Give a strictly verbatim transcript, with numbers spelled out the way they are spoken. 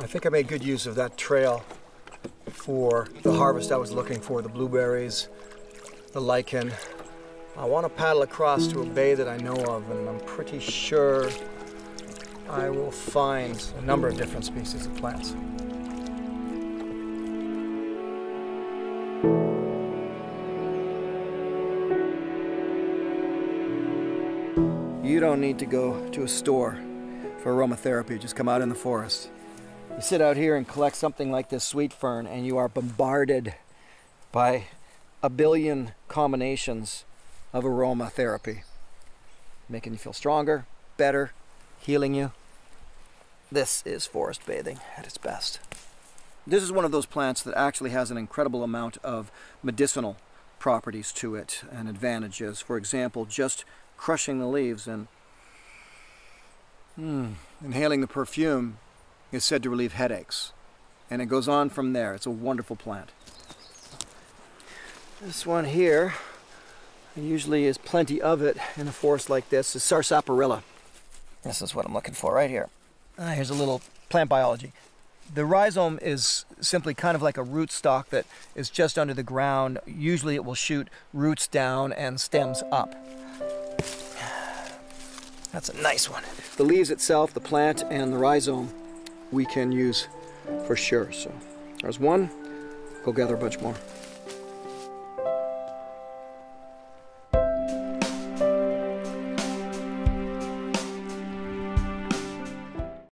I think I made good use of that trail for the harvest I was looking for, the blueberries, the lichen. I want to paddle across to a bay that I know of, and I'm pretty sure I will find a number of different species of plants. You don't need to go to a store for aromatherapy, just come out in the forest. You sit out here and collect something like this sweet fern, and you are bombarded by a billion combinations of aromatherapy, making you feel stronger, better, healing you. This is forest bathing at its best. This is one of those plants that actually has an incredible amount of medicinal properties to it and advantages. For example, just crushing the leaves and mm, inhaling the perfume is said to relieve headaches. And it goes on from there. It's a wonderful plant. This one here, there usually is plenty of it in a forest like this, is sarsaparilla. This is what I'm looking for right here. Ah, here's a little plant biology. The rhizome is simply kind of like a root stock that is just under the ground. Usually it will shoot roots down and stems up. That's a nice one. The leaves itself, the plant, and the rhizome we can use for sure. So there's one. Go gather a bunch more.